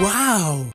Wow!